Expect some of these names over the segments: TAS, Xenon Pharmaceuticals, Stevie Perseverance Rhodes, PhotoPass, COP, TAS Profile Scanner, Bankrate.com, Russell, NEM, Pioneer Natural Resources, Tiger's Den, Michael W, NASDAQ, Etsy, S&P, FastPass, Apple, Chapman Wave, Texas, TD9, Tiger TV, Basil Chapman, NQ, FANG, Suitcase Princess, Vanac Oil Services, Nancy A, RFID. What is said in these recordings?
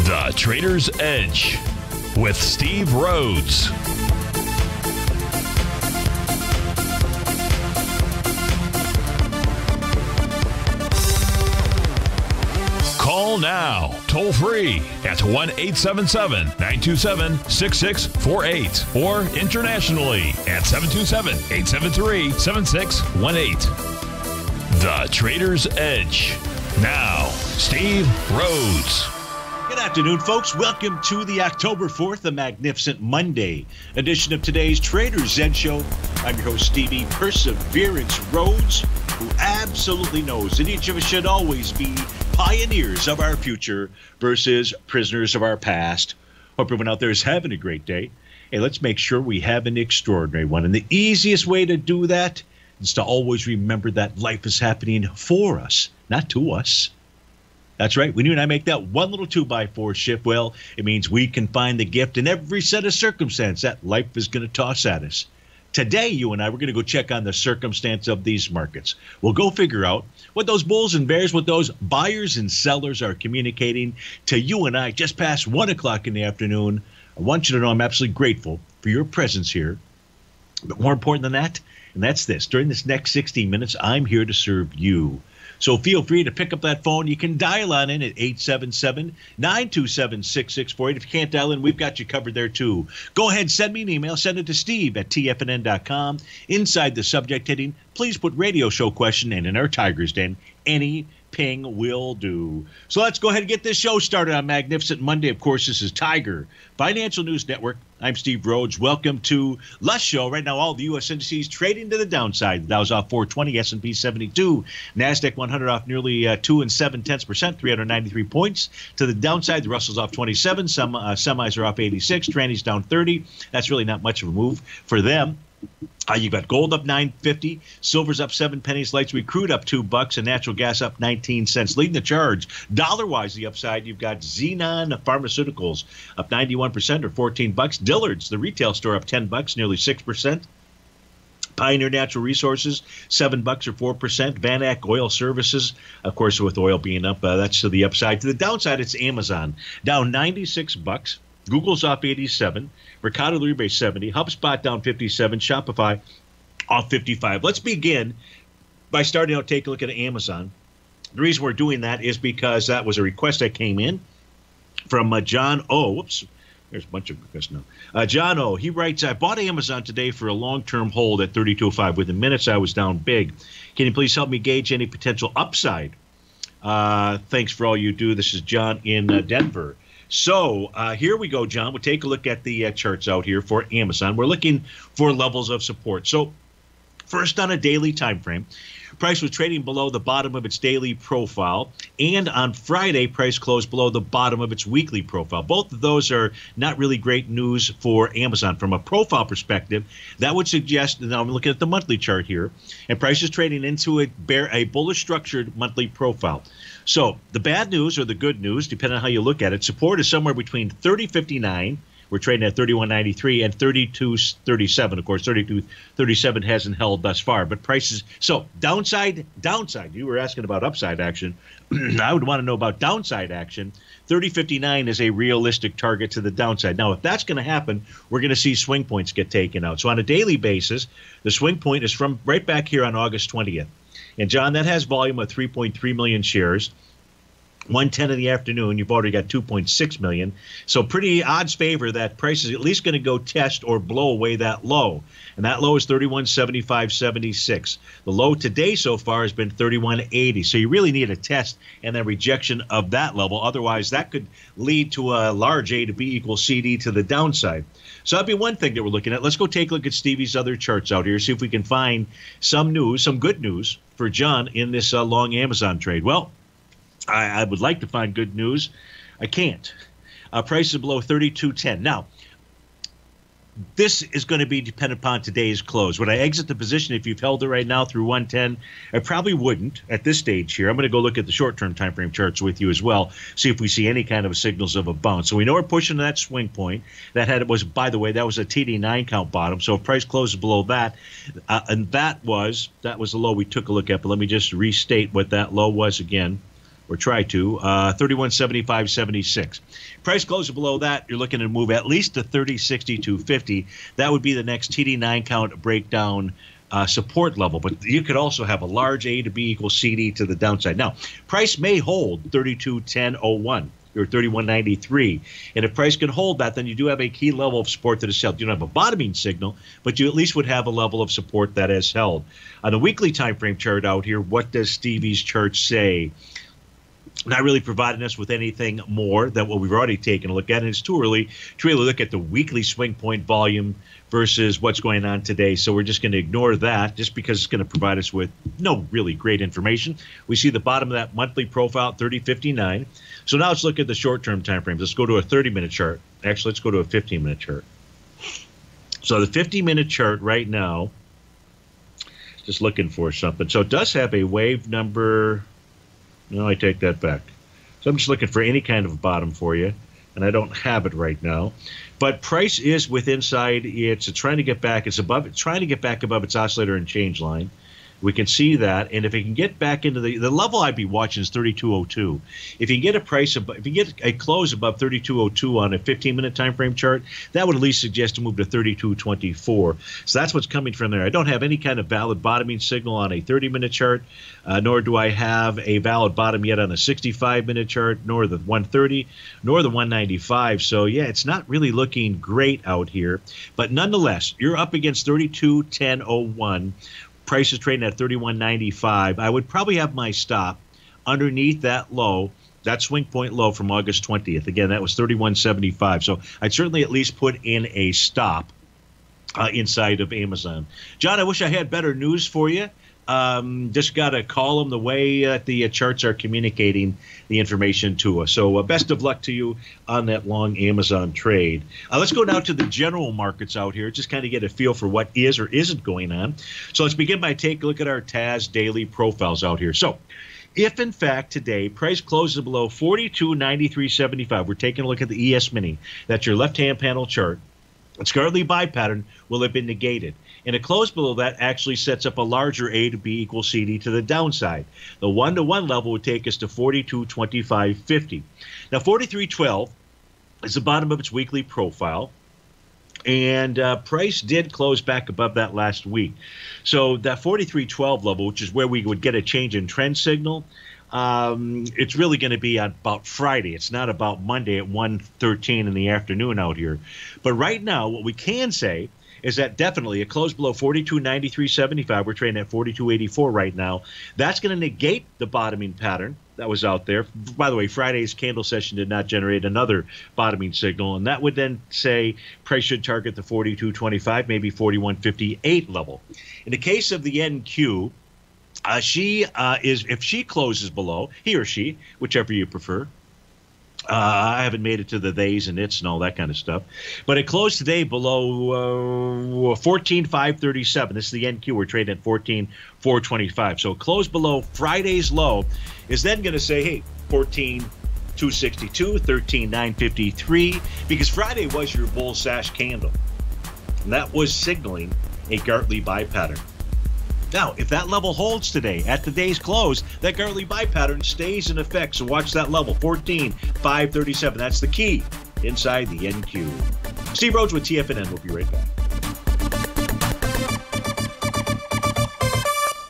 The Trader's Edge with Steve Rhodes. Call now, toll free at 1-877-927-6648 or internationally at 727-873-7618. The Trader's Edge. Now, Steve Rhodes. Good afternoon, folks. Welcome to the October 4th, a magnificent Monday edition of today's Trader's Edge show. I'm your host, Stevie Perseverance Rhodes, who absolutely knows that each of us should always be pioneers of our future versus prisoners of our past. Hope everyone out there is having a great day. Hey, let's make sure we have an extraordinary one. And the easiest way to do that is to always remember that life is happening for us, not to us. That's right. When you and I make that one little 2x4 shift, well, it means we can find the gift in every set of circumstance that life is going to toss at us. Today, you and I, we're going to go check on the circumstance of these markets. We'll go figure out what those bulls and bears, what those buyers and sellers are communicating to you and I just past 1 o'clock in the afternoon. I want you to know I'm absolutely grateful for your presence here. But more important than that, and that's this, during this next 60 minutes, I'm here to serve you. So feel free to pick up that phone. You can dial on in at 877-927-6648. If you can't dial in, we've got you covered there, too. Go ahead, send me an email. Send it to steve@tfnn.com. Inside the subject heading, please put radio show question, and in our Tiger's Den, any ping will do. So let's go ahead and get this show started on Magnificent Monday. Of course, this is Tiger Financial News Network. I'm Steve Rhodes. Welcome to Lust Show. Right now, all the U.S. indices trading to the downside. The Dow's off 420, S&P 72, NASDAQ 100 off nearly 2.7%, 393 points. To the downside, the Russell's off 27, some semis are off 86, trannies down 30. That's really not much of a move for them. You've got gold up $9.50, silver's up 7 pennies, light sweet crude up $2, and natural gas up 19 cents. Leading the charge, dollar-wise, the upside, you've got Xenon Pharmaceuticals up 91% or $14. Dillard's, the retail store, up $10, nearly 6%. Pioneer Natural Resources, $7 or 4%. Vanac Oil Services, of course, with oil being up, that's to the upside. To the downside, it's Amazon, down $96. Google's off 87, Mercado Libre 70, HubSpot down 57, Shopify off 55. Let's begin by starting out take a look at Amazon. The reason we're doing that is because that was a request that came in from John O. Whoops. There's a bunch of requests now. John O. He writes, I bought Amazon today for a long-term hold at 32.05. Within minutes, I was down big. Can you please help me gauge any potential upside? Thanks for all you do. This is John in Denver. So here we go, John. We'll take a look at the charts out here for Amazon. We're looking for levels of support. So first, on a daily time frame, price was trading below the bottom of its daily profile. And on Friday, price closed below the bottom of its weekly profile. Both of those are not really great news for Amazon. From a profile perspective, that would suggest, and I'm looking at the monthly chart here, and price is trading into a bullish structured monthly profile. So the bad news or the good news, depending on how you look at it, support is somewhere between 30.59, we're trading at 31.93, and 32.37. Of course, 32.37 hasn't held thus far, but prices. So downside, you were asking about upside action. I would want to know about downside action. 30.59 is a realistic target to the downside. Now, if that's going to happen, we're going to see swing points get taken out. So on a daily basis, the swing point is from right back here on August 20th. And, John, that has volume of 3.3 million shares. 1:10 in the afternoon, you've already got 2.6 million. So pretty odds favor that price is at least going to go test or blow away that low. And that low is 31.75.76. The low today so far has been 31.80. So you really need a test and then rejection of that level. Otherwise, that could lead to a large A to B equals CD to the downside. So that'd be one thing that we're looking at. Let's go take a look at Stevie's other charts out here, see if we can find some news, some good news for John in this long Amazon trade. Well, I would like to find good news. I can't. Price is below 32.10. Now, this is going to be dependent upon today's close. Would I exit the position if you've held it right now through 110? I probably wouldn't at this stage here. I'm going to go look at the short-term time frame charts with you as well, see if we see any kind of signals of a bounce. So we know we're pushing that swing point. That had was, by the way, that was a TD9 count bottom. So if price closes below that, and that was the low we took a look at. But let me just restate what that low was again. Or try to, 31.75.76. Price closes below that, you're looking to move at least to 30.62.50. That would be the next TD9 count breakdown support level. But you could also have a large A to B equals CD to the downside. Now, price may hold 32.10.01. You're 31.93. And if price can hold that, then you do have a key level of support that is held. You don't have a bottoming signal, but you at least would have a level of support that is held. On the weekly time frame chart out here, what does Stevie's chart say? Not really providing us with anything more than what we've already taken a look at. And it's too early to really look at the weekly swing point volume versus what's going on today. So we're just going to ignore that just because it's going to provide us with no really great information. We see the bottom of that monthly profile, 30.59. So now let's look at the short-term time frames. Let's go to a 30-minute chart. Actually, let's go to a 15-minute chart. So the 50-minute chart right now, just looking for something. So it does have a wave number... No, I take that back. So I'm just looking for any kind of bottom for you, and I don't have it right now. But price is within inside. It's trying to get back. It's above. It's trying to get back above its oscillator and change line. We can see that, and if it can get back into the level I'd be watching is 32.02. If you get a price, if you get a close above 32.02 on a 15-minute time frame chart, that would at least suggest to move to 32.24. So that's what's coming from there. I don't have any kind of valid bottoming signal on a 30-minute chart, nor do I have a valid bottom yet on a 65-minute chart, nor the 130, nor the 195. So yeah, it's not really looking great out here. But nonetheless, you're up against 32.10.01. Price is trading at 31.95. I would probably have my stop underneath that low, that swing point low from August 20th. Again, that was 31.75. So I'd certainly at least put in a stop inside of Amazon. John, I wish I had better news for you. Just got to call them the way the charts are communicating the information to us. So best of luck to you on that long Amazon trade. Let's go now to the general markets out here, just kind of get a feel for what is or isn't going on. So let's begin by taking a look at our TAS daily profiles out here. So if, in fact, today price closes below 42.93.75, we're taking a look at the ES mini. That's your left-hand panel chart. Its Gartley buy pattern will have been negated. And a close below that actually sets up a larger A to B equals CD to the downside. The one-to-one level would take us to 42.25.50. Now, 43.12 is the bottom of its weekly profile. And price did close back above that last week. So that 43.12 level, which is where we would get a change in trend signal, it's really going to be about Friday. It's not about Monday at 1:13 in the afternoon out here. But right now, what we can say is that definitely a close below 42.93.75. We're trading at 42.84 right now. That's going to negate the bottoming pattern that was out there. By the way, Friday's candle session did not generate another bottoming signal, and that would then say price should target the 42.25, maybe 41.58 level. In the case of the NQ, if she closes below, he or she, whichever you prefer. I haven't made it to the theys and its and all that kind of stuff. But it closed today below 14.537. This is the NQ. We're trading at 14.425. So it closed below Friday's low is then going to say, hey, 14.262, 13.953, because Friday was your bull sash candle. And that was signaling a Gartley buy pattern. Now, if that level holds today at today's close, that Gartley buy pattern stays in effect. So watch that level, 14.537. That's the key inside the NQ. Steve Rhodes with TFNN. We'll be right back.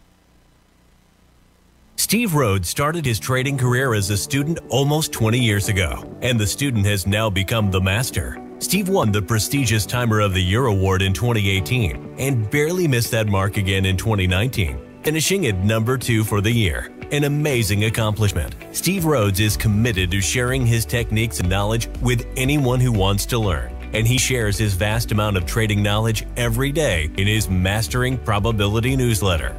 Steve Rhodes started his trading career as a student almost 20 years ago, and the student has now become the master. Steve won the prestigious Timer of the Year award in 2018 and barely missed that mark again in 2019, finishing at number 2 for the year. An amazing accomplishment. Steve Rhodes is committed to sharing his techniques and knowledge with anyone who wants to learn, and he shares his vast amount of trading knowledge every day in his Mastering Probability newsletter.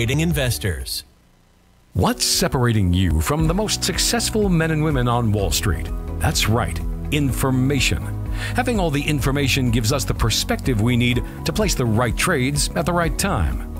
investors. What's separating you from the most successful men and women on Wall Street? That's right, information. Having all the information gives us the perspective we need to place the right trades at the right time.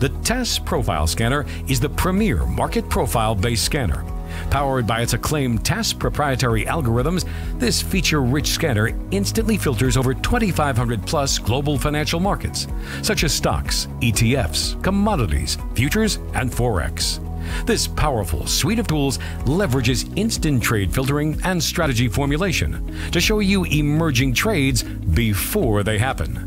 The TAS Profile Scanner is the premier market profile-based scanner. Powered by its acclaimed TAS proprietary algorithms, this feature-rich scanner instantly filters over 2,500-plus global financial markets, such as stocks, ETFs, commodities, futures, and Forex. This powerful suite of tools leverages instant trade filtering and strategy formulation to show you emerging trades before they happen.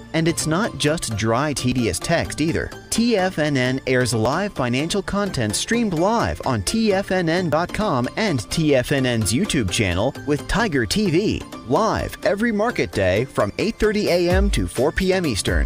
And it's not just dry, tedious text either. TFNN airs live financial content streamed live on TFNN.com and TFNN's YouTube channel with Tiger TV, live every market day from 8:30 a.m. to 4 p.m. Eastern.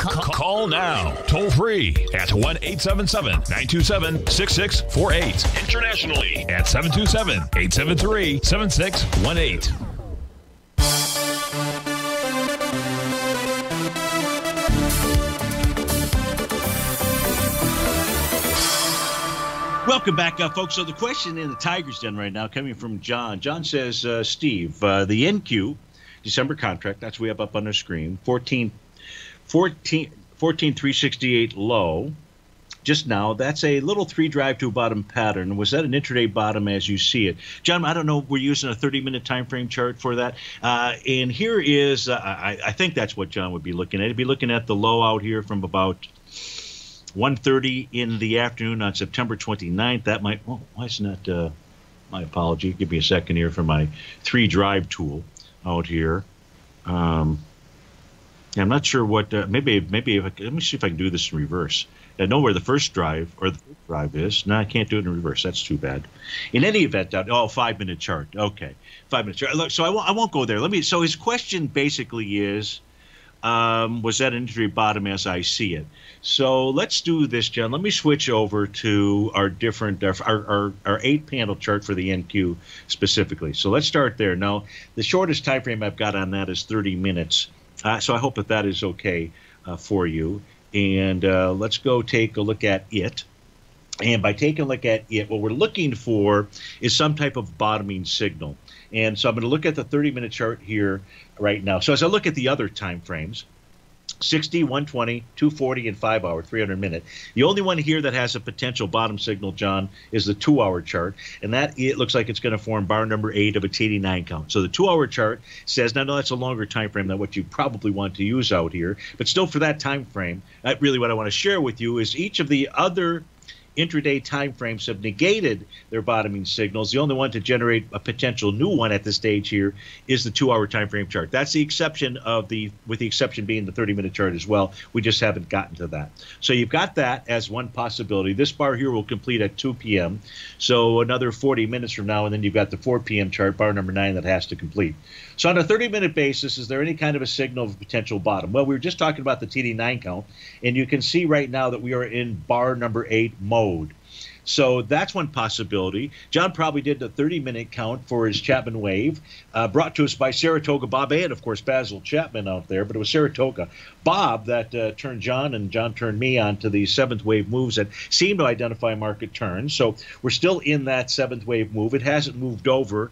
Call now, toll free at 1-877-927-6648. Internationally at 727-873-7618. Welcome back, folks. So the question in the Tiger's Den right now coming from John. John says, Steve, the NQ December contract, that's we have up on the screen, 14,368 low just now. That's a little three drive to a bottom pattern. Was that an intraday bottom as you see it? John, I don't know. We're using a 30-minute time frame chart for that. And here is, I think that's what John would be looking at. He'd be looking at the low out here from about 1:30 in the afternoon on September 29th. That might, well, why is not, my apology. Give me a second here for my three drive tool out here. I'm not sure what. Maybe if I, let me see if I can do this in reverse. I know where the first drive or the third drive is. No, I can't do it in reverse. That's too bad. In any event, oh, 5-minute chart. Okay, 5-minute chart. Look, so I won't go there. Let me. So his question basically is, was that an injury bottom as I see it? So let's do this, John. Let me switch over to our different our 8-panel chart for the NQ specifically. So let's start there. Now, the shortest time frame I've got on that is 30 minutes. So I hope that that is okay for you. And let's go take a look at it. And by taking a look at it, what we're looking for is some type of bottoming signal. And so I'm going to look at the 30-minute chart here right now. So as I look at the other time frames, 60, 120, 240, and 5-hour, 300-minute. The only one here that has a potential bottom signal, John, is the 2-hour chart, and that it looks like it's going to form bar number 8 of a TD9 count. So the 2-hour chart says, now that's a longer time frame than what you probably want to use out here, but still for that time frame, really what I want to share with you is each of the other intraday timeframes have negated their bottoming signals. The only one to generate a potential new one at this stage here is the 2-hour time frame chart. That's the exception of the, with the exception being the 30-minute chart as well. We just haven't gotten to that. So you've got that as one possibility. This bar here will complete at 2 p.m. So another 40 minutes from now, and then you've got the 4 p.m. chart, bar number 9, that has to complete. So on a 30-minute basis, is there any kind of a signal of potential bottom? Well, we were just talking about the TD9 count, and you can see right now that we are in bar number 8 mode. So that's one possibility. John probably did the 30-minute count for his Chapman Wave, brought to us by Saratoga Bob A. and, of course, Basil Chapman out there. But it was Saratoga Bob that turned John, and John turned me on to the 7th wave moves that seem to identify market turns. So we're still in that 7th wave move. It hasn't moved over.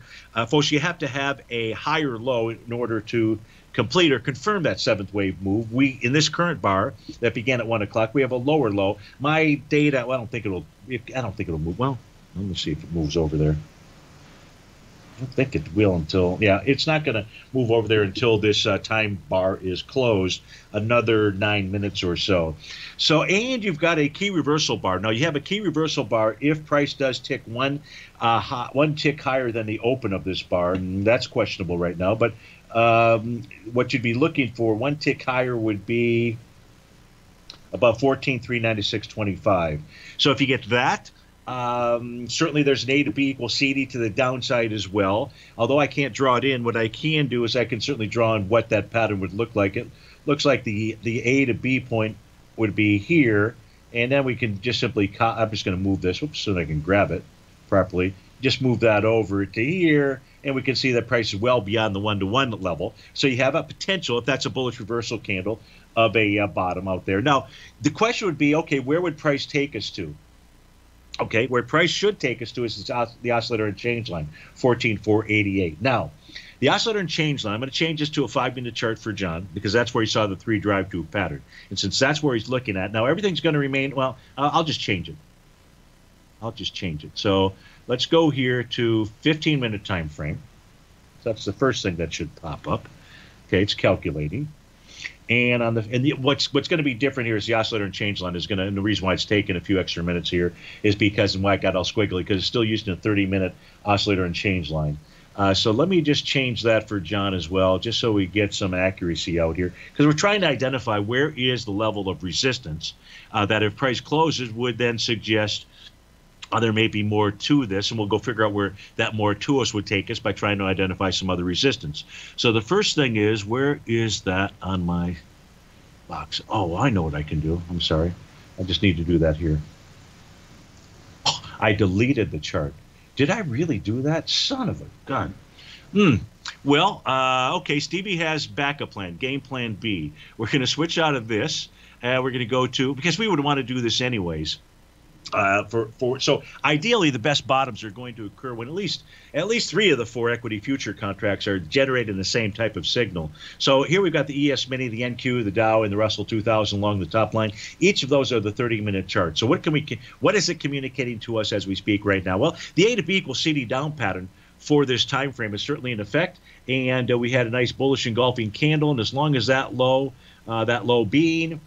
Folks, you have to have a higher low in order to complete or confirm that 7th wave move. We, in this current bar that began at 1 o'clock, we have a lower low. My data, well, I don't think it'll move. Well, let me see if it moves over there. I don't think it will until, yeah, it's not going to move over there until this time bar is closed, another 9 minutes or so. So, and you've got a key reversal bar. Now, you have a key reversal bar if price does tick one tick higher than the open of this bar, and that's questionable right now. But what you'd be looking for, one tick higher would be about 14,396.25. So if you get that, certainly there's an A to B equals CD to the downside as well. Although I can't draw it in, what I can do is I can certainly draw in what that pattern would look like. It looks like the A to B point would be here, and then we can just simply, I'm just going to move this, whoops, so that I can grab it properly. Just move that over to here, and we can see that price is well beyond the one-to-one level. So you have a potential, if that's a bullish reversal candle, of a bottom out there. Now, the question would be, okay, where would price take us to? Okay, where price should take us to is the oscillator and change line, 14,488. Now, the oscillator and change line, I'm going to change this to a 5-minute chart for John, because that's where he saw the 3 drive to pattern. And since that's where he's looking at, now everything's going to remain, well, I'll just change it. So let's go here to 15-minute time frame. So that's the first thing that should pop up. Okay, it's calculating. And on the what's going to be different here is the oscillator and change line is going to, and the reason why it's taken a few extra minutes here is because, and why I got all squiggly, because it's still using a 30-minute oscillator and change line. So let me just change that for John as well, just so we get some accuracy out here, because we're trying to identify where is the level of resistance that if price closes would then suggest there may be more to this, and we'll go figure out where that more to us would take us by trying to identify some other resistance. So the first thing is, where is that on my box? Oh, I know what I can do. I'm sorry. I just need to do that here. Oh, I deleted the chart. Did I really do that? Son of a gun. Well, okay, Stevie has backup plan, game plan B. We're going to switch out of this, and we're going to go to, because we would want to do this anyways. So ideally, the best bottoms are going to occur when at least 3 of the 4 equity future contracts are generating the same type of signal. So here we've got the ES mini, the NQ, the Dow, and the Russell 2000 along the top line. Each of those are the 30-minute chart. So what is it communicating to us as we speak right now? Well, the A to B equals CD down pattern for this time frame is certainly in effect, and we had a nice bullish engulfing candle. And as long as that low being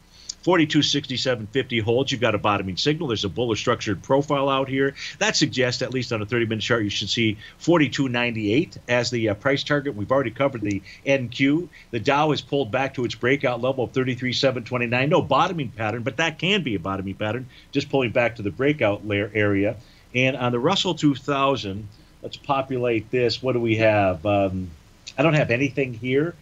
4267.50 holds, you've got a bottoming signal. There's a bullish structured profile out here. That suggests, at least on a 30-minute chart, you should see 4298 as the price target. We've already covered the NQ. The Dow has pulled back to its breakout level of 33,729. No bottoming pattern, but that can be a bottoming pattern, just pulling back to the breakout layer area. And on the Russell 2000, let's populate this. What do we have? I don't have anything here.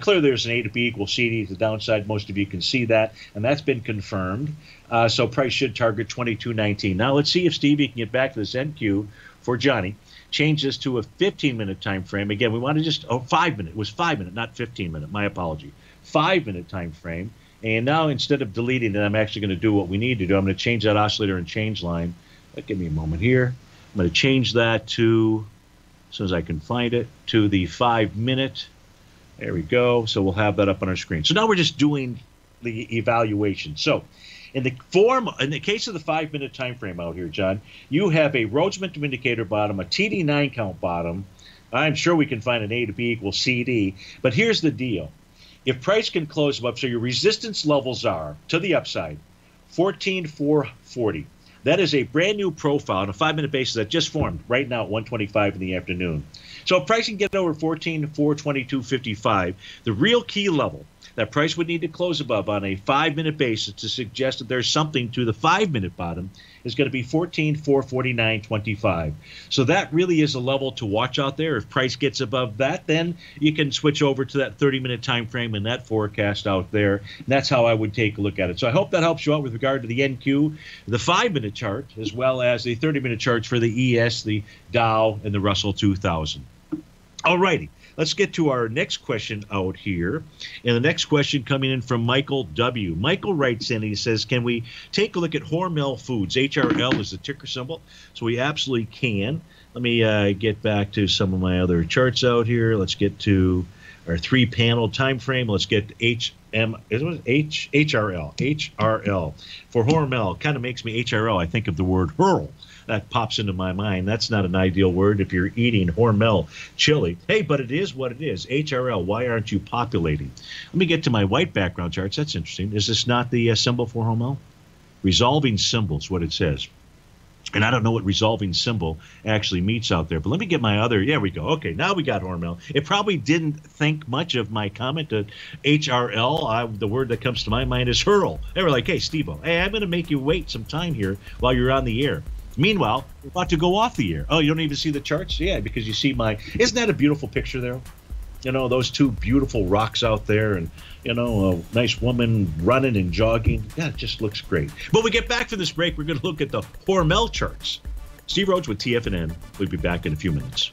Clearly, there's an A to B equals CD to the downside. Most of you can see that, and that's been confirmed. So price should target 22.19. Now, let's see if Stevie can get back to this NQ for Johnny. Change this to a 15-minute time frame. Again, we want to just – oh, 5-minute. It was 5-minute, not 15-minute. My apology. 5-minute time frame. And now instead of deleting it, I'm actually going to do what we need to do. I'm going to change that oscillator and change line. Give me a moment here. I'm going to change that to, as soon as I can find it, to the 5-minute. There we go. So we'll have that up on our screen. So now we're just doing the evaluation. So in the case of the 5-minute time frame out here, John, you have a Rhodes Mintum indicator bottom, a TD9 count bottom. I'm sure we can find an A to B equals CD. But here's the deal. If price can close them up, so your resistance levels are to the upside, 14,440. That is a brand new profile on a 5-minute basis that just formed right now at 1:25 in the afternoon. So if price can get over 14,422.55, the real key level that price would need to close above on a 5-minute basis to suggest that there's something to the 5-minute bottom is going to be 14,449.25. So that really is a level to watch out there. If price gets above that, then you can switch over to that 30-minute time frame and that forecast out there. And that's how I would take a look at it. So I hope that helps you out with regard to the NQ, the 5-minute chart, as well as the 30-minute charts for the ES, the Dow, and the Russell 2000. All righty. Let's get to our next question out here. And the next question coming in from Michael W. Michael writes in, he says, can we take a look at Hormel Foods? HRL is the ticker symbol. So we absolutely can. Let me get back to some of my other charts out here. Let's get to our 3-panel time frame. Let's get HRL. For Hormel, kind of makes me HRL. I think of the word hurl. That pops into my mind. That's not an ideal word if you're eating Hormel chili. Hey, but it is what it is. HRL, why aren't you populating? Let me get to my white background charts. That's interesting. Is this not the symbol for Hormel? Resolving symbol is what it says. And I don't know what resolving symbol actually means out there. But let me get my other. Yeah, we go. Okay, now we got Hormel. It probably didn't think much of my comment to HRL. The word that comes to my mind is hurl. They were like, hey, Steve-O, hey, I'm going to make you wait some time here while you're on the air. Meanwhile, we're about to go off the air. Oh, you don't even see the charts? Yeah, because you see my – isn't that a beautiful picture there? You know, those two beautiful rocks out there and, you know, a nice woman running and jogging. Yeah, it just looks great. But we get back from this break, we're going to look at the Hormel charts. Steve Rhodes with TFNN. We'll be back in a few minutes.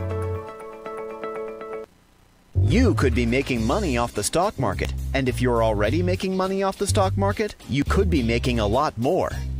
You could be making money off the stock market, and if you're already making money off the stock market, you could be making a lot more.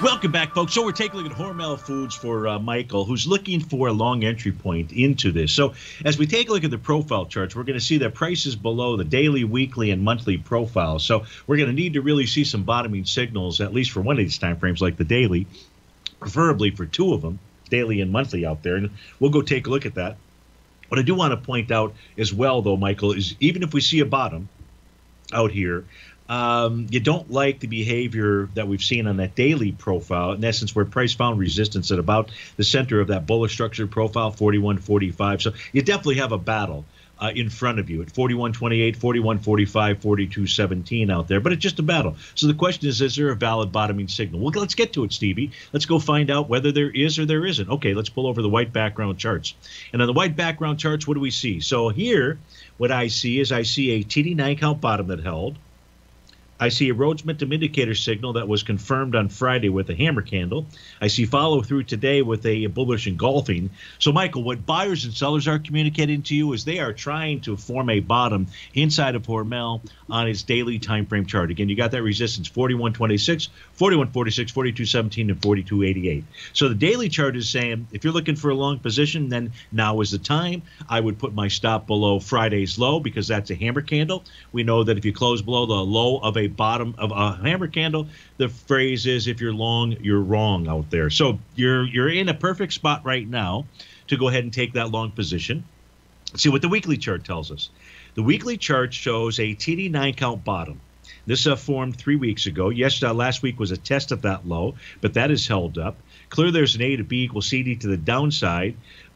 Welcome back, folks. So we're taking a look at Hormel Foods for Michael, who's looking for a long entry point into this. So as we take a look at the profile charts, we're going to see that prices below the daily, weekly, and monthly profile. So we're going to need to really see some bottoming signals, at least for one of these time frames, like the daily, preferably for two of them, daily and monthly out there. And we'll go take a look at that. What I do want to point out as well, though, Michael, is even if we see a bottom out here, you don't like the behavior that we've seen on that daily profile, in essence, where price found resistance at about the center of that bullish structure profile, 41.45. So you definitely have a battle in front of you at 41.28, 41.45, 42.17 out there, but it's just a battle. So the question is there a valid bottoming signal? Well, let's get to it, Stevie. Let's go find out whether there is or there isn't. Okay, let's pull over the white background charts. And on the white background charts, what do we see? So here, what I see is I see a TD9 count bottom that held. I see a Rhodes Mintum indicator signal that was confirmed on Friday with a hammer candle. I see follow-through today with a bullish engulfing. So, Michael, what buyers and sellers are communicating to you is they are trying to form a bottom inside of Hormel on its daily time frame chart. Again, you got that resistance, 41.26, 41.46, 42.17, and 42.88. So the daily chart is saying if you're looking for a long position, then now is the time. I would put my stop below Friday's low because that's a hammer candle. We know that if you close below the low of a bottom of a hammer candle, the phrase is if you're long, you're wrong out there. So you're in a perfect spot right now to go ahead and take that long position. Let's see what the weekly chart tells us. The weekly chart shows a TD9 count bottom. This formed 3 weeks ago. Yes, last week was a test of that low, but that is held up. Clear there's an A to B equals CD to the downside.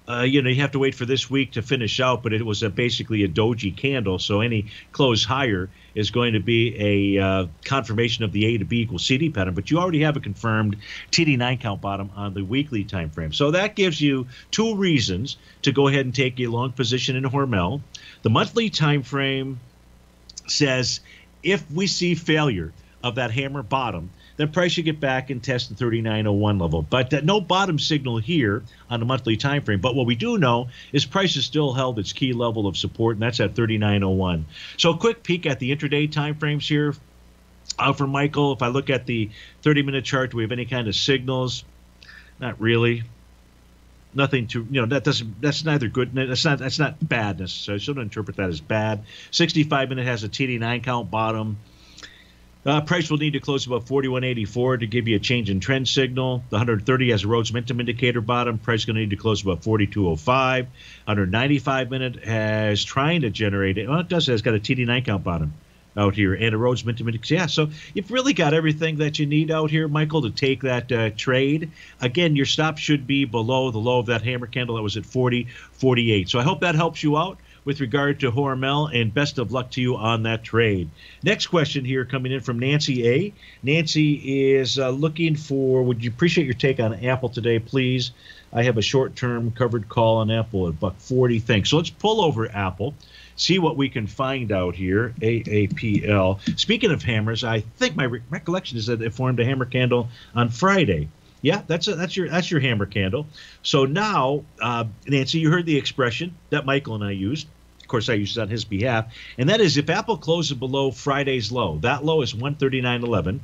You have to wait for this week to finish out, but it was basically a doji candle, so any close higher is going to be a confirmation of the A to B equals CD pattern, but you already have a confirmed TD9 count bottom on the weekly time frame. So that gives you two reasons to go ahead and take a long position in Hormel. The monthly time frame says if we see failure of that hammer bottom, then price should get back and test the 39.01 level. But that no bottom signal here on the monthly time frame. But what we do know is price has still held its key level of support, and that's at 39.01. So a quick peek at the intraday time frames here for Michael. If I look at the 30-minute chart, do we have any kind of signals? Not really. Nothing to, that doesn't, that's neither good, that's not bad necessarily. I shouldn't interpret that as bad. 65-minute has a TD9 count bottom. Price will need to close above 41.84 to give you a change in trend signal. The 130 has a Rhodes Mintum indicator bottom. Price going to need to close above 42.05. 195-minute has trying to generate it. Well, it does. It's got a TD9 count bottom out here and a Rhodes Mintum indicator. Yeah, so you've really got everything that you need out here, Michael, to take that trade. Again, your stop should be below the low of that hammer candle that was at 40.48. So I hope that helps you out with regard to Hormel, and best of luck to you on that trade. Next question here coming in from Nancy A. Nancy is looking for, would you appreciate your take on Apple today, please? I have a short-term covered call on Apple at $1.40. Thanks. So let's pull over Apple, see what we can find out here, AAPL. Speaking of hammers, I think my recollection is that it formed a hammer candle on Friday. Yeah, that's your hammer candle. So now, Nancy, you heard the expression that Michael and I used. Of course, I used it on his behalf. And that is if Apple closes below Friday's low, that low is 139.11.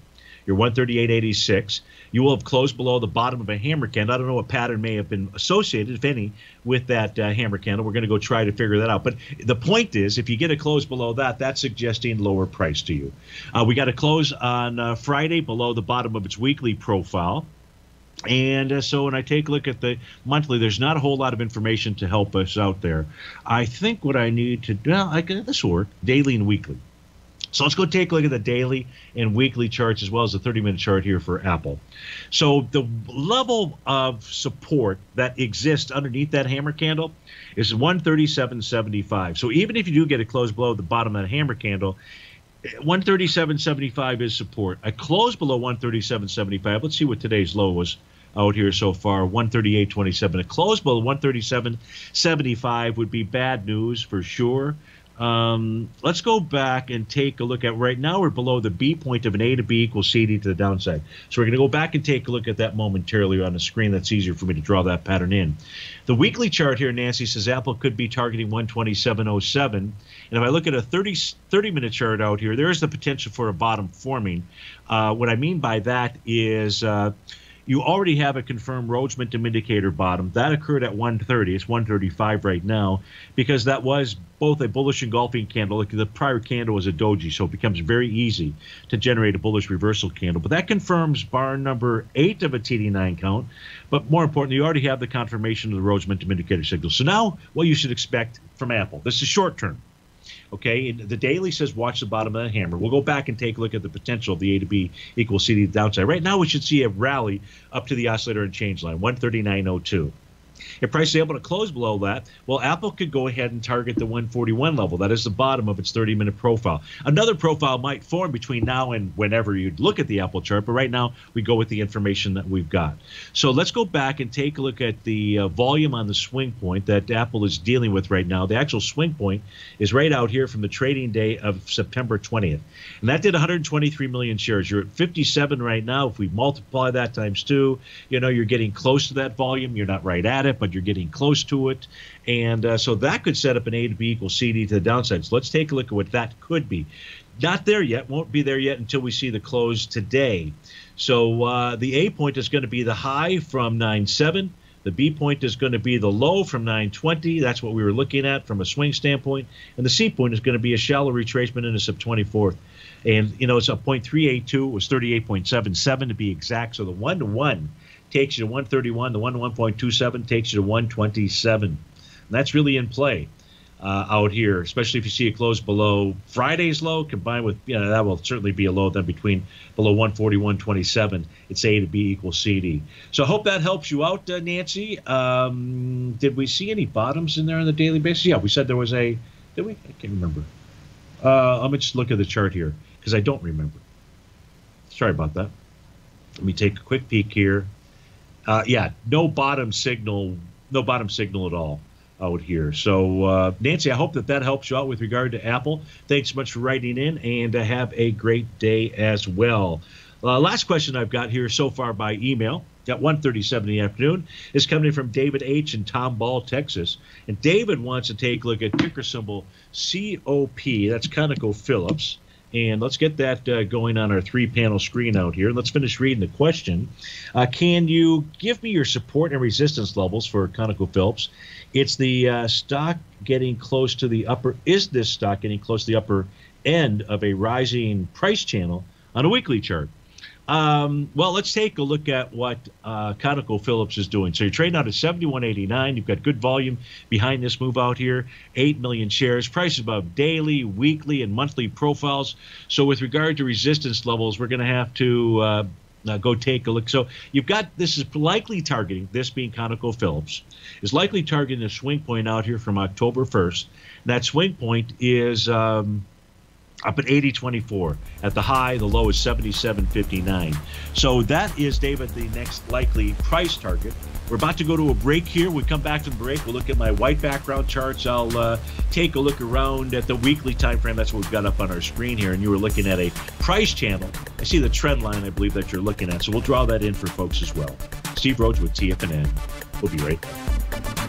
You're 138.86. You will have closed below the bottom of a hammer candle. I don't know what pattern may have been associated, if any, with that hammer candle. We're going to go try to figure that out. But the point is, if you get a close below that, that's suggesting lower price to you. We got a close on Friday below the bottom of its weekly profile. And so when I take a look at the monthly, there's not a whole lot of information to help us out there. I think what I need to do, well, this will work, daily and weekly. So let's go take a look at the daily and weekly charts as well as the 30-minute chart here for Apple. So the level of support that exists underneath that hammer candle is 137.75. So even if you do get a close below the bottom of that hammer candle, 137.75 is support. I closed below 137.75. Let's see what today's low was out here so far, 138.27. A close below 137.75 would be bad news for sure. Let's go back and take a look at, right now we're below the B point of an A to B equals CD to the downside. So we're going to go back and take a look at that momentarily on the screen. That's easier for me to draw that pattern in. The weekly chart here, Nancy, says Apple could be targeting 127.07. And if I look at a 30-minute chart out here, there is the potential for a bottom forming. What I mean by that is you already have a confirmed Rhodes Mintum indicator bottom. That occurred at 130. It's 135 right now because that was both a bullish engulfing candle. The prior candle was a doji, so it becomes very easy to generate a bullish reversal candle. But that confirms bar number 8 of a TD9 count. But more importantly, you already have the confirmation of the Rhodes Mintum indicator signal. So now what you should expect from Apple. This is short term. Okay, and the daily says watch the bottom of the hammer. We'll go back and take a look at the potential of the A to B equals CD to the downside. Right now, we should see a rally up to the oscillator and change line, 139.02. If price is able to close below that, well, Apple could go ahead and target the 141 level. That is the bottom of its 30-minute profile. Another profile might form between now and whenever you'd look at the Apple chart, but right now we go with the information that we've got. So let's go back and take a look at the volume on the swing point that Apple is dealing with right now. The actual swing point is right out here from the trading day of September 20th. And that did 123 million shares. You're at 57 right now. If we multiply that times 2, you know, you're getting close to that volume. You're not right at it, but you're getting close to it. And so that could set up an A to B equals CD to the downside. So let's take a look at what that could be. Not there yet. Won't be there yet until we see the close today. So the A point is going to be the high from 9.7. The B point is going to be the low from 9.20. That's what we were looking at from a swing standpoint. And the C point is going to be a shallow retracement in a sub 24th. And, you know, it's a 0.382. It was 38.77 to be exact. So the 1-to-1 takes you to 131. The 1-to-1.27 takes you to 127. And that's really in play out here, especially if you see it close below Friday's low combined with, you know, that will certainly be a low then between below 141.27. It's A to B equals CD. So I hope that helps you out, Nancy. Did we see any bottoms in there on the daily basis? Yeah, we said there was a – did we? I can't remember. Let me just look at the chart here because I don't remember. Sorry about that. Let me take a quick peek here. Yeah, no bottom signal at all out here. So, Nancy, I hope that that helps you out with regard to Apple. Thanks so much for writing in, and have a great day as well. Last question I've got here so far by email at 1:37 in the afternoon is coming in from David H. in Tomball, Texas. And David wants to take a look at ticker symbol COP, that's ConocoPhillips. And let's get that going on our three-panel screen out here. Let's finish reading the question. Can you give me your support and resistance levels for ConocoPhillips? It's the stock getting close to the upper. Is this stock getting close to the upper end of a rising price channel on a weekly chart? Well, let's take a look at what ConocoPhillips is doing. So you're trading out at 71.89. You've got good volume behind this move out here, 8 million shares. Price above daily, weekly, and monthly profiles. So with regard to resistance levels, we're going to have to go take a look. So you've got, this is likely targeting, this being ConocoPhillips, is likely targeting a swing point out here from October 1st. And that swing point is... up at 80.24. At the high, the low is 77.59. So that is, David, the next likely price target. We're about to go to a break here. We come back from the break. We'll look at my white background charts. I'll take a look around at the weekly time frame. That's what we've got up on our screen here. And you were looking at a price channel. I see the trend line, I believe, that you're looking at. So we'll draw that in for folks as well. Steve Rhodes with TFNN. We'll be right back.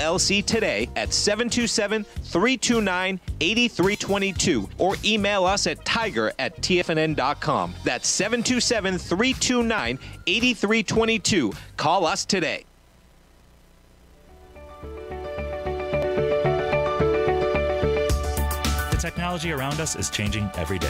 LLC today at 727-329-8322 or email us at tiger@tfnn.com. That's 727-329-8322. Call us today. The technology around us is changing every day.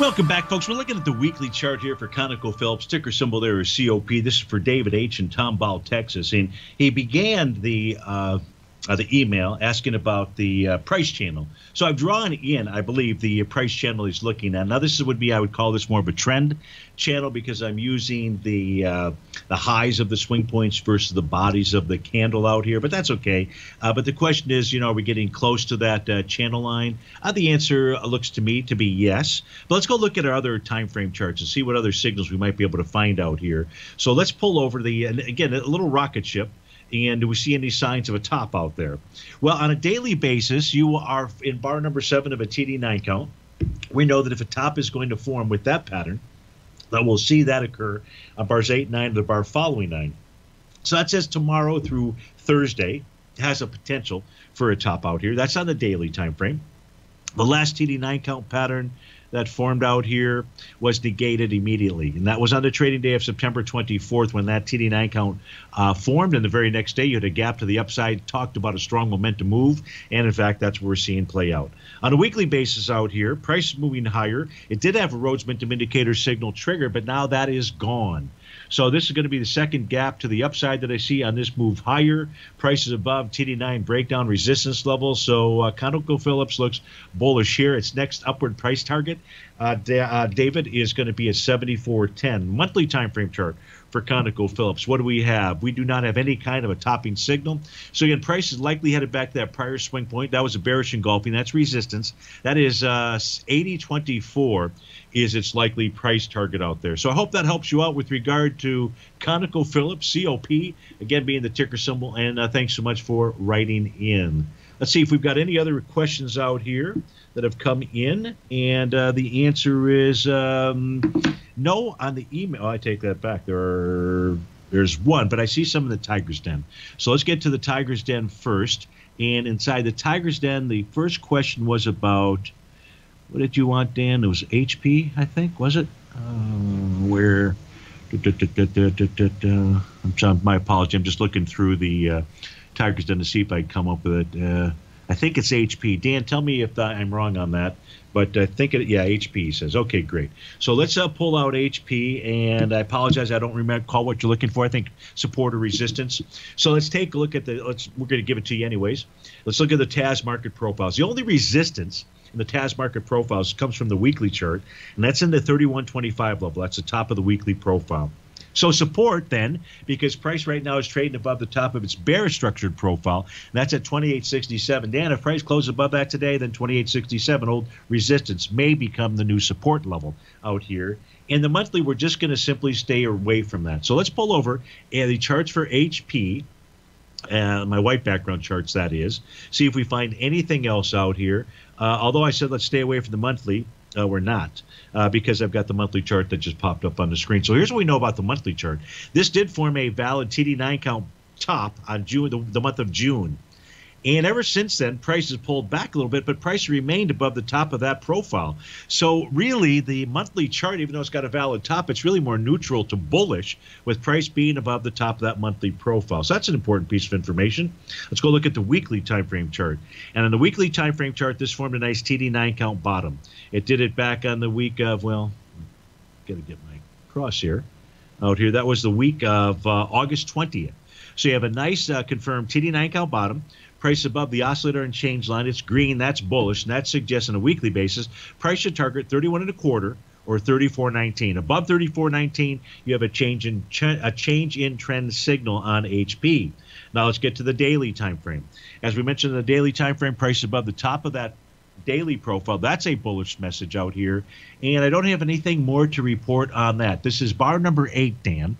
Welcome back, folks. We're looking at the weekly chart here for ConocoPhillips. Ticker symbol there is COP. This is for David H. in Tomball, Texas. And he began the email asking about the price channel. So I've drawn in, I believe, the price channel he's looking at. Now, this would be, I would call this more of a trend channel because I'm using the highs of the swing points versus the bodies of the candle out here, but that's okay. But the question is, you know, are we getting close to that channel line? The answer looks to me to be yes. But let's go look at our other time frame charts and see what other signals we might be able to find out here. So let's pull over the, and again, a little rocket ship. And do we see any signs of a top out there? Well, on a daily basis, you are in bar number 7 of a TD9 count. We know that if a top is going to form with that pattern, that we'll see that occur on bars 8, 9, and the bar following 9. So that says tomorrow through Thursday has a potential for a top out here. That's on the daily time frame. The last TD9 count pattern that formed out here was negated immediately. And that was on the trading day of September 24th when that TD9 count formed. And the very next day, you had a gap to the upside, talked about a strong momentum move. And in fact, that's what we're seeing play out. On a weekly basis out here, price moving higher. It did have a Rhodes Mintum indicator signal trigger, but now that is gone. So this is going to be the second gap to the upside that I see on this move higher. Prices above TD9 breakdown resistance level. So ConocoPhillips looks bullish here. Its next upward price target, David, is going to be a 74.10. Monthly time frame chart for ConocoPhillips. What do we have? We do not have any kind of a topping signal. So again, price is likely headed back to that prior swing point. That was a bearish engulfing. That's resistance. That is 80.24. Is its likely price target out there. So I hope that helps you out with regard to ConocoPhillips, COP, again being the ticker symbol, and thanks so much for writing in. Let's see if we've got any other questions out here that have come in, and the answer is no on the email. Oh, I take that back. There's one, but I see some in the Tiger's Den. So let's get to the Tiger's Den first, and inside the Tiger's Den, the first question was about, what did you want, Dan? It was HP, I think, was it? Where? I'm sorry, my apology. I'm just looking through the Tiger's Den to see if I can come up with it. I think it's HP. Dan, tell me if I'm wrong on that. But I think, HP says. Okay, great. So let's pull out HP. And I apologize, I don't remember call what you're looking for. I think support or resistance. So let's take a look at the, we're going to give it to you anyways. Let's look at the TAS market profiles. The only resistance in the TAS market profiles comes from the weekly chart. And that's in the 3125 level. That's the top of the weekly profile. So support then, because price right now is trading above the top of its bear structured profile. And that's at 2867. Dan, if price closes above that today, then 2867 old resistance may become the new support level out here. And the monthly, we're just going to simply stay away from that. So let's pull over the charts for HP. My white background charts, that is. See if we find anything else out here. Although I said let's stay away from the monthly. We're not, because I've got the monthly chart that just popped up on the screen. So here's what we know about the monthly chart. This did form a valid TD9 count top on June, the month of June. And ever since then, price has pulled back a little bit, but price remained above the top of that profile. So really, the monthly chart, even though it's got a valid top, it's really more neutral to bullish, with price being above the top of that monthly profile. So that's an important piece of information. Let's go look at the weekly time frame chart. And on the weekly time frame chart, this formed a nice TD9 count bottom. It did it back on the week of, well, got to get my cross here out here. That was the week of August 20th. So you have a nice confirmed TD9 count bottom. Price above the oscillator and change line. It's green. That's bullish. And that suggests on a weekly basis, price should target 31.25 or 34.19. Above 34.19, you have a change in trend signal on HP. Now let's get to the daily time frame. As we mentioned, in the daily time frame, price above the top of that daily profile. That's a bullish message out here. And I don't have anything more to report on that. This is bar number 8, Dan.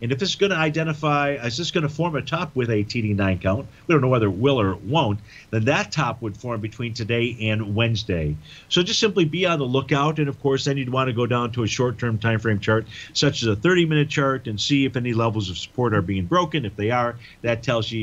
And if this is going to identify, is this going to form a top with a TD9 count? We don't know whether it will or it won't. Then that top would form between today and Wednesday. So just simply be on the lookout. And, of course, then you'd want to go down to a short-term time frame chart, such as a 30-minute chart, and see if any levels of support are being broken. If they are, that tells you,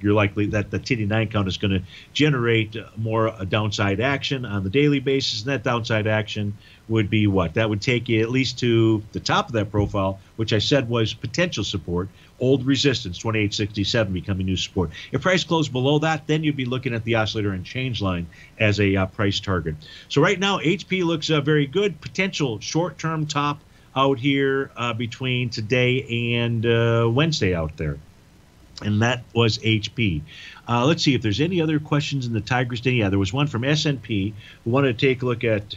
you're likely that the TD9 count is going to generate more downside action on the daily basis. And that downside action would be what? That would take you at least to the top of that profile, which I said was potential support, old resistance, 2867 becoming new support. If price closed below that, then you'd be looking at the oscillator and change line as a price target. So right now, HP looks very good. Potential short-term top out here between today and Wednesday out there. And that was HP. Let's see if there's any other questions in the Tiger's Den. Yeah, there was one from S&P who wanted to take a look at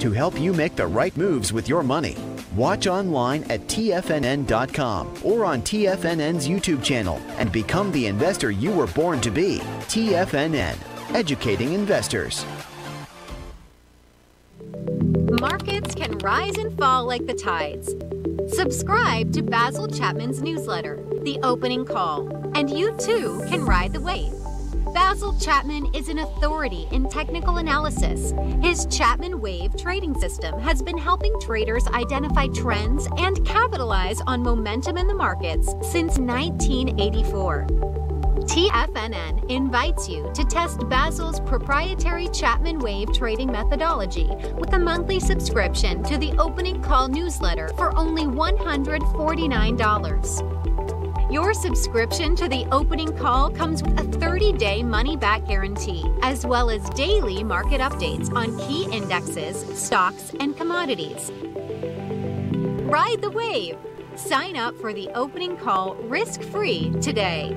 to help you make the right moves with your money. Watch online at TFNN.com or on TFNN's YouTube channel and become the investor you were born to be. TFNN, educating investors. Markets can rise and fall like the tides. Subscribe to Basil Chapman's newsletter, The Opening Call, and you too can ride the wave. Basil Chapman is an authority in technical analysis. His Chapman Wave trading system has been helping traders identify trends and capitalize on momentum in the markets since 1984. TFNN invites you to test Basil's proprietary Chapman Wave trading methodology with a monthly subscription to the Opening Call newsletter for only $149. Your subscription to the Opening Call comes with a 30-day money-back guarantee, as well as daily market updates on key indexes, stocks, and commodities. Ride the wave! Sign up for the Opening Call risk-free today.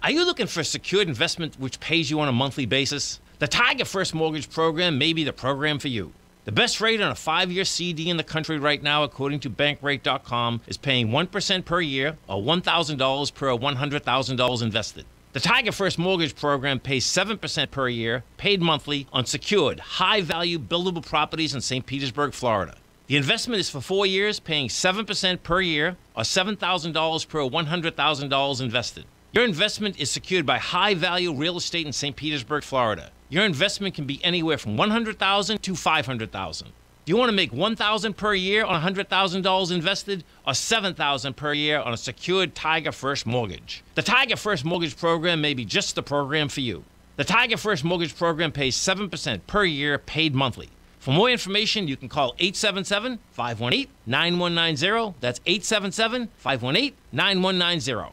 Are you looking for a secured investment which pays you on a monthly basis? The Tiger First Mortgage Program may be the program for you. The best rate on a 5-year CD in the country right now, according to Bankrate.com, is paying 1% per year or $1,000 per $100,000 invested. The Tiger First Mortgage Program pays 7% per year, paid monthly, on secured, high-value, buildable properties in St. Petersburg, Florida. The investment is for 4 years, paying 7% per year or $7,000 per $100,000 invested. Your investment is secured by high-value real estate in St. Petersburg, Florida. Your investment can be anywhere from $100,000 to $500,000. Do you want to make $1,000 per year on $100,000 invested or $7,000 per year on a secured Tiger First mortgage? The Tiger First Mortgage Program may be just the program for you. The Tiger First Mortgage Program pays 7% per year, paid monthly. For more information, you can call 877-518-9190. That's 877-518-9190.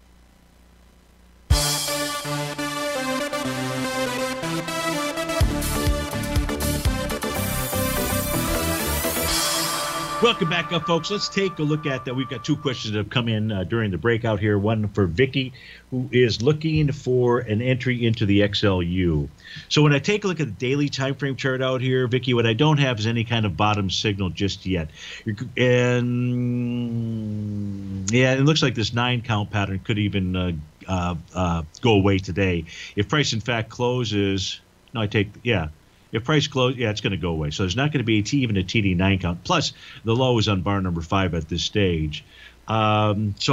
Welcome back up, folks. Let's take a look at that. We've got two questions that have come in during the breakout here. One for Vicky, who is looking for an entry into the XLU. So when I take a look at the daily time frame chart out here, Vicky, what I don't have is any kind of bottom signal just yet. And yeah, it looks like this 9-count pattern could even go away today. If price, in fact, closes, no, I take, yeah. If price closes, yeah, it's going to go away. So there's not going to be even a TD9 count. Plus, the low is on bar number 5 at this stage. So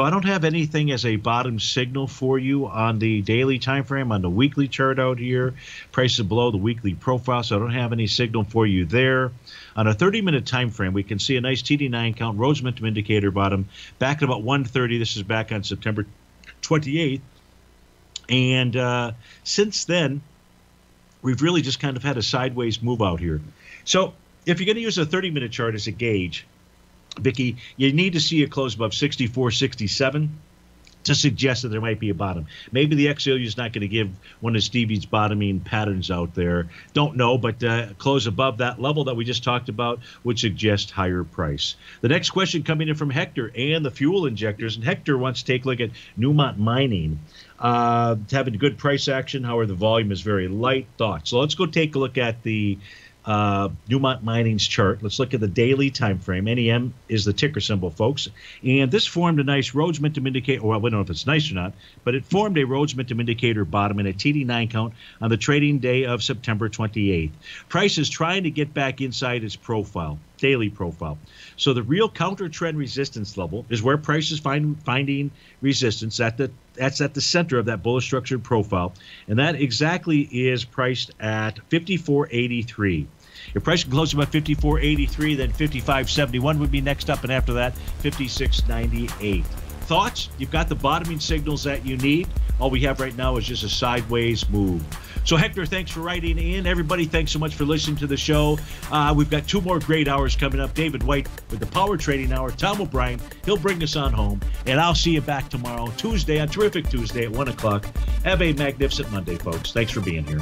I don't have anything as a bottom signal for you on the daily time frame, on the weekly chart out here. Price is below the weekly profile, so I don't have any signal for you there. On a 30-minute time frame, we can see a nice TD9 count, Rhodes Mintum indicator bottom, back at about 1:30. This is back on September 28th. And since then, we've really just kind of had a sideways move out here. So if you're going to use a 30-minute chart as a gauge, Vicky, you need to see a close above 64.67 to suggest that there might be a bottom. Maybe the XLU is not going to give one of Stevie's bottoming patterns out there. Don't know, but close above that level that we just talked about would suggest higher price. The next question coming in from Hector and the fuel injectors. And Hector wants to take a look at Newmont Mining. Having good price action, however, the volume is very light. Thoughts? So let's go take a look at the Newmont Mining's chart. Let's look at the daily time frame. NEM is the ticker symbol, folks. And this formed a nice Rhodes Mintum indicator. Well, we don't know if it's nice or not, but it formed a Rhodes Mintum indicator bottom and a TD9 count on the trading day of September 28th. Price is trying to get back inside its profile, daily profile. So the real counter trend resistance level is where price is finding resistance at the that's at the center of that bullish structured profile, and that exactly is priced at 54.83. If price can close about 54.83, then 55.71 would be next up, and after that, 56.98. Thoughts? You've got the bottoming signals that you need. All we have right now is just a sideways move. So, Hector, thanks for writing in. Everybody, thanks so much for listening to the show. We've got two more great hours coming up. David White with the Power Trading Hour. Tom O'Brien, he'll bring us on home. And I'll see you back tomorrow, Tuesday, a terrific Tuesday at 1 o'clock. Have a magnificent Monday, folks. Thanks for being here.